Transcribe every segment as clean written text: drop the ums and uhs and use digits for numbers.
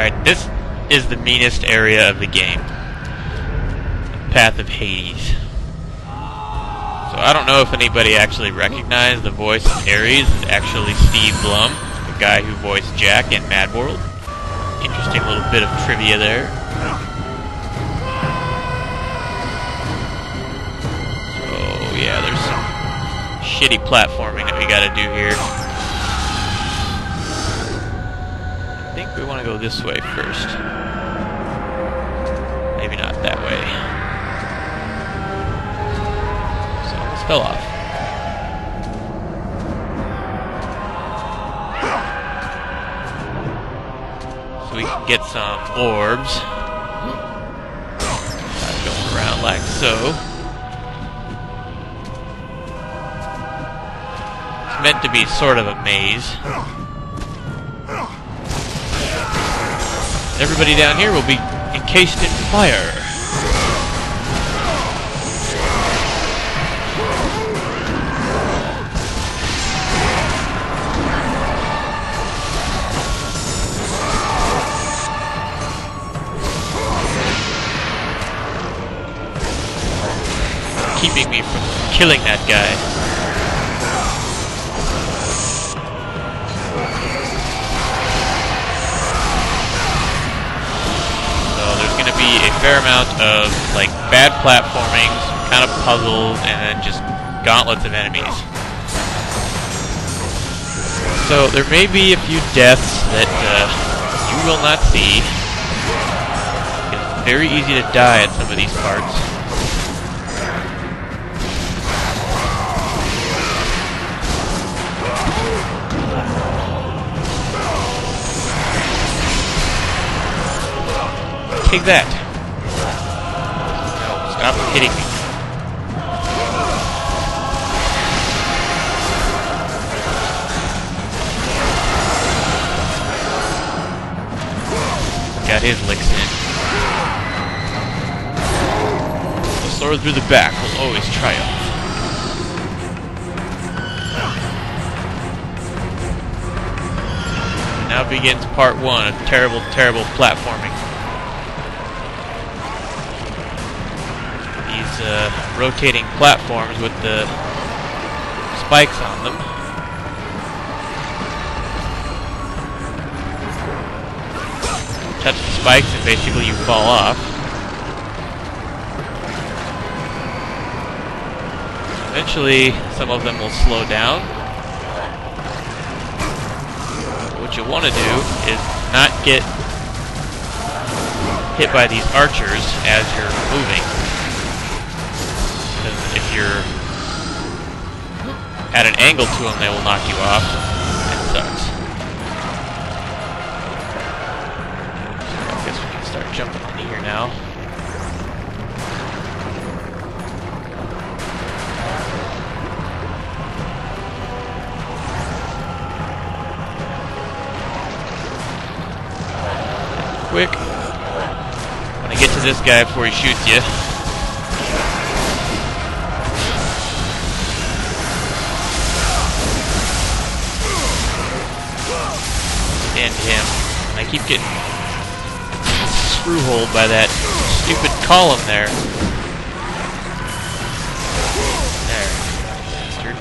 Alright, this is the meanest area of the game. Path of Hades. So I don't know if anybody actually recognized the voice of Ares. It's actually Steve Blum, the guy who voiced Jack in Mad World. Interesting little bit of trivia there. So yeah, there's some shitty platforming that we gotta do here. I think we wanna go this way first. Maybe not that way. Fell off. So we can get some orbs. Start going around like so. It's meant to be sort of a maze. Everybody down here will be encased in fire. Keeping me from killing that guy. So there's going to be a fair amount of like bad platforming, some kind of puzzles, and then just gauntlets of enemies. So there may be a few deaths that you will not see. It's very easy to die at some of these parts. Take that. No, stop hitting me. Got his licks in. The sword through the back will always triumph. Now begins part one of terrible, terrible platforming. Rotating platforms with the spikes on them. Touch the spikes and basically you fall off. Eventually some of them will slow down. But what you want to do is not get hit by these archers as you're moving. If you're at an angle to them, they will knock you off. That sucks. So I guess we can start jumping into here now. Quick. I'm gonna get to this guy before he shoots you. Him. And I keep getting screwholed by that stupid column there. There, bastard.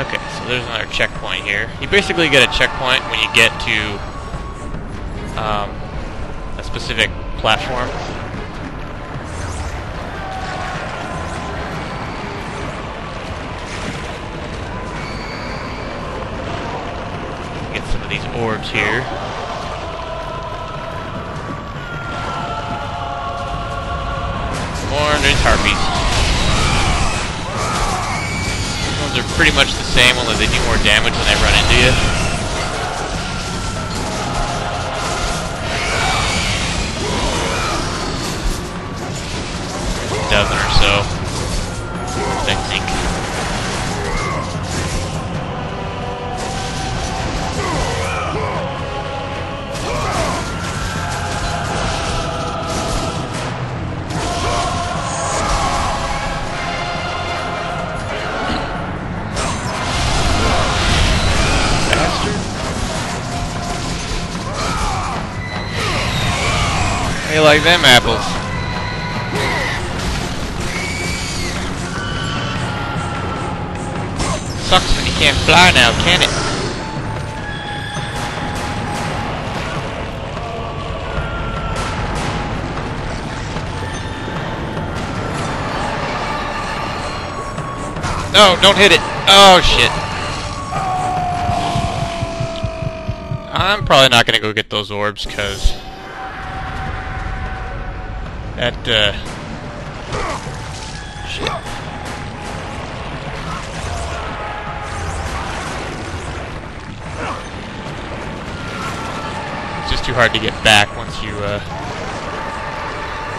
Okay, so there's another checkpoint here. You basically get a checkpoint when you get to a specific platform. These orbs here. More, there's harpies. These ones are pretty much the same, only they do more damage when they run into you. There's a dozen or so, I think. You like them apples. Sucks when you can't fly now, can it? No, don't hit it. Oh, shit. I'm probably not going to go get those orbs, because that, shit. It's just too hard to get back once you,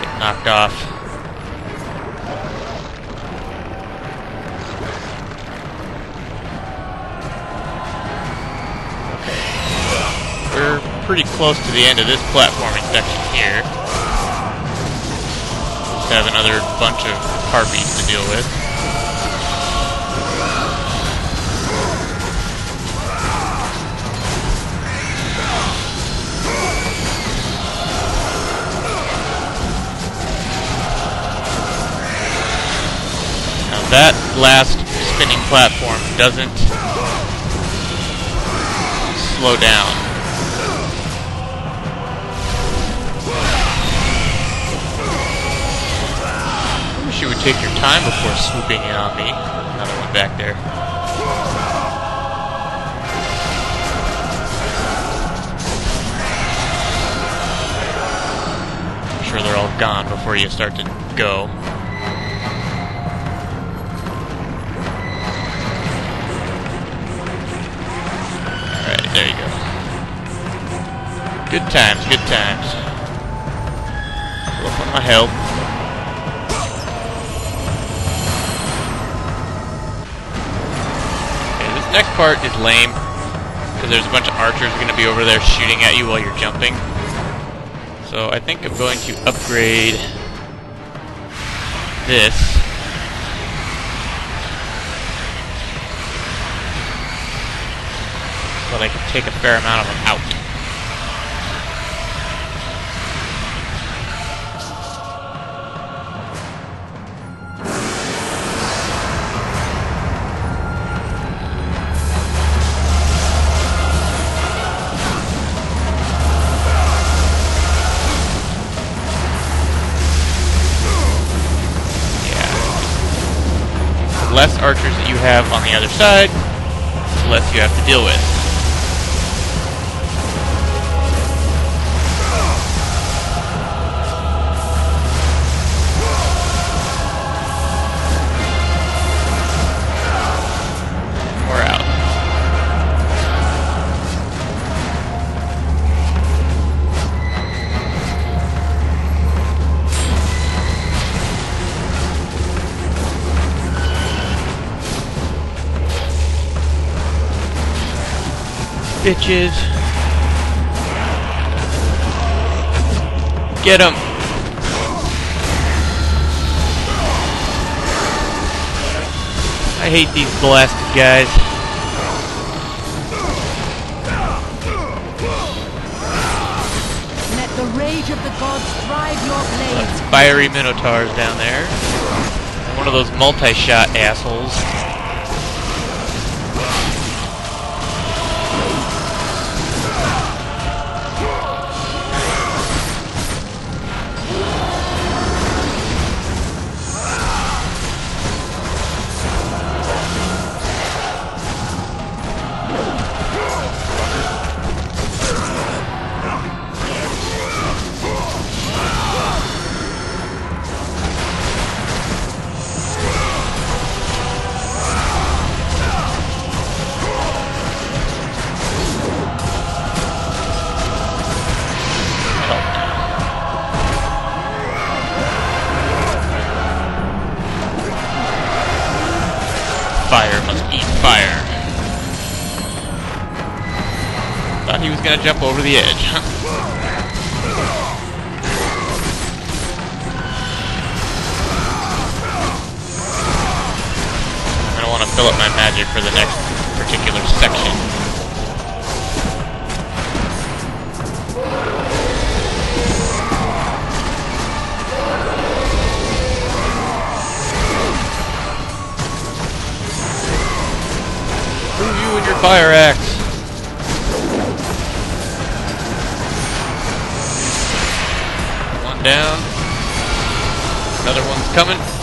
get knocked off. Pretty close to the end of this platforming section here. Just have another bunch of harpies to deal with. Now that last spinning platform doesn't slow down. You would take your time before swooping in on me. Another one back there. I'm sure they're all gone before you start to go. Alright, there you go. Good times, good times. Pull up on my health. Next part is lame, because there's a bunch of archers going to be over there shooting at you while you're jumping. So I think I'm going to upgrade this. So that I can take a fair amount of them out. Less archers that you have on the other side, the less you have to deal with. We're out. Bitches. Get him. I hate these blasted guys. Let the rage of the gods drive your blades. Fiery minotaurs down there. One of those multi-shot assholes. Fire must eat fire. Thought he was going to jump over the edge. I don't want to fill up my magic for the next particular section. you and your fire axe. One down. Another one's coming.